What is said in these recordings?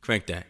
Crank that.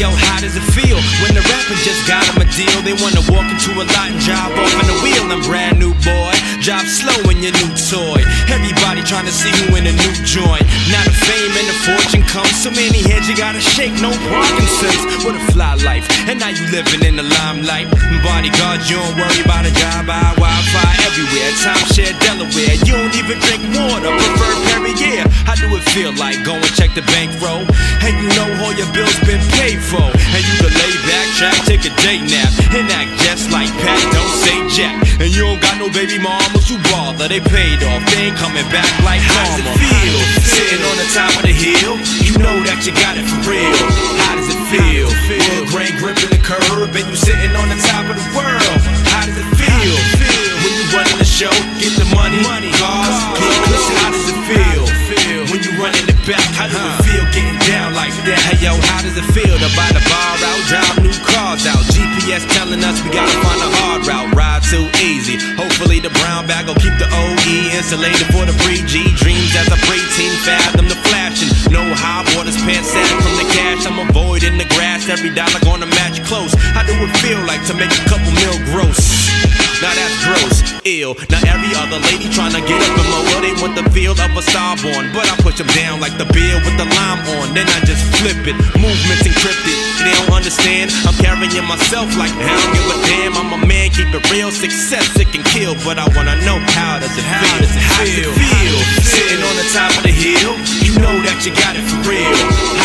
Yo, how does it feel when the rapper just got him a deal? They wanna walk into a lot and drive off on the wheel. I'm brand new, boy. Drive slow in your new toy. Everybody trying to see who in a new joint. Now the fame and the fortune comes. So many heads you gotta shake. No Parkinson's. What a fly life. And now you living in the limelight. Bodyguards, you don't worry about a job. I Wi-Fi everywhere. Timeshare, Delaware. You don't even drink water. Prefer Perrier. How do it feel like? Go and check the bankroll. And you know all your bills been paid for. And you can lay back, try to take a day nap, and act just like Pat, don't say jack. And you don't got no baby mama, you bother, they paid off, they ain't coming back like how mama. Does it feel, sitting on the top of the hill? You know that you got it for real. How does it feel, wood grain gripping the curb, and you sitting on the top of the world? How does it feel, when you running the show, get the money, cars, clothes? How does it feel, when you running the back? How does it feel getting down like that? Hey yo, how does it feel to buy the bar out, drive new cars out? GPS telling us we gotta find a hard route, ride too easy. Hopefully the brown bag will keep the OE insulated for the pre-G. Dreams as a preteen, fathom the flashing. No high waters, pants sack from the cash. I'm avoiding the grass, every dollar gonna match close. How do it feel like to make a couple mil gross? Now that's gross, ill. Now every other lady tryna get up in my world. They want the feel of a starborn, but I push them down like the beer with the lime on. Then I just flip it, movements encrypted. They don't understand, I'm carrying myself like I don't give a damn. I'm a man, keep it real. Success, it can kill, but I wanna know how does it feel? How does it feel? Sitting on the top of the hill, you know that you got it for real.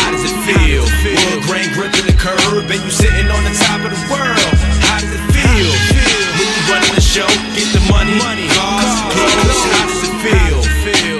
How does it feel? Wood grain gripping the curb, and you sitting on the top of the world. How does it feel? Running the show, get the money, cars, clothes. How does it feel?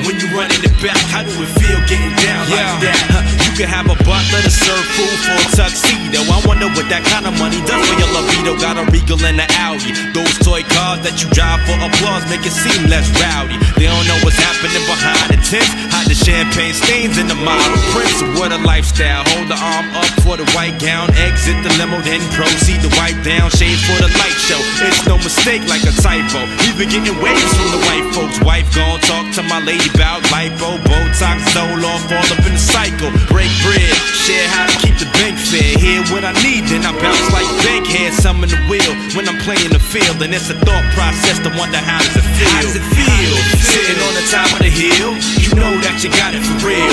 When you running it back, how do it feel getting down like that? You can have a butler to serve food for a tuxedo. I wonder what that kind of money does for your libido. Got a Regal and an Audi. Those toy cars that you drive for applause make it seem less rowdy. They don't know what's happening behind the tents. Hide the champagne stains in the model prints. What a lifestyle. Hold the arm up for the white gown. Exit the limo, then proceed to wipe down. Shades for the light show. It's no mistake like a typo. Even getting waves from the white folks. Wife gon' talk to my lady bout lipo, Botox, Zoloft, fall up in the cycle. Break bread, share how to keep the bank fair. Hear what I need, then I bounce like bankhead. Some in the wheel when I'm playing the field, and it's a thought process to wonder how does it feel? How does it feel? Sitting on the top of the hill, you know that you got it for real.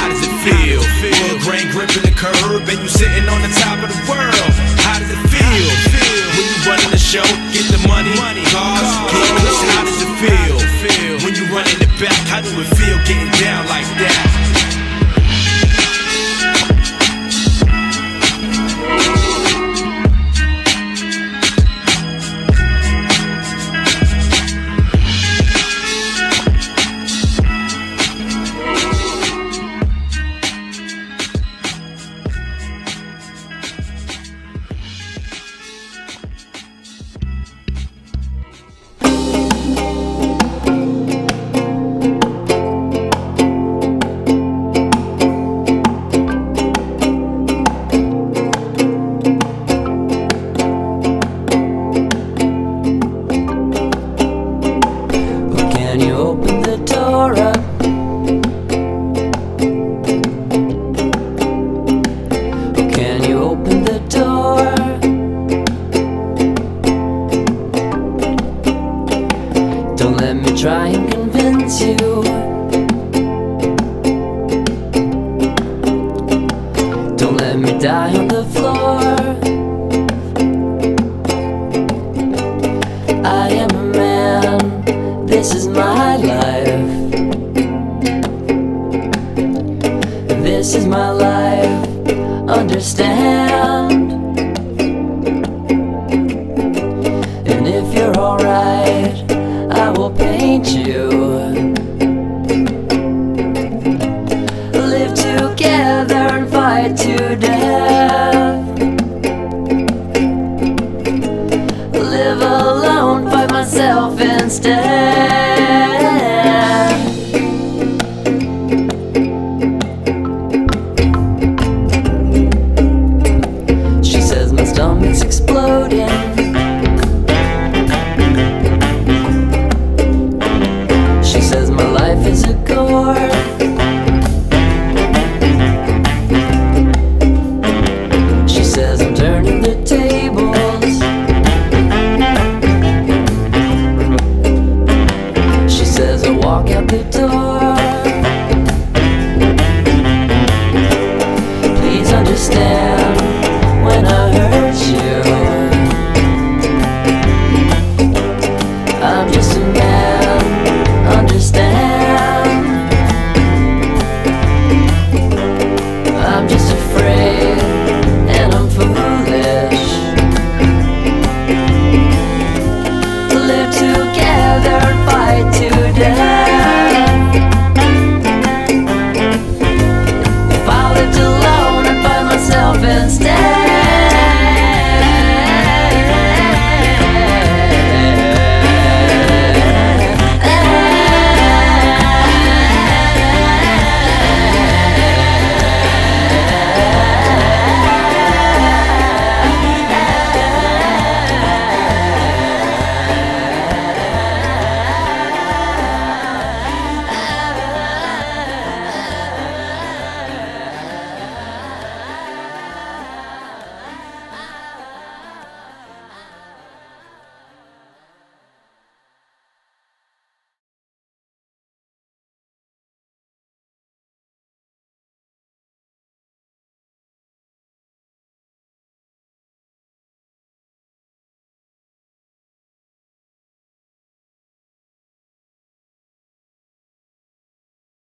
How does it feel? Wood grain gripping the curb, and you sitting on the top of the world. How does it feel? When you running the show, get the money, cars, clothes. How does it feel? When you running the back, how do it feel getting down like that? Together and fight today.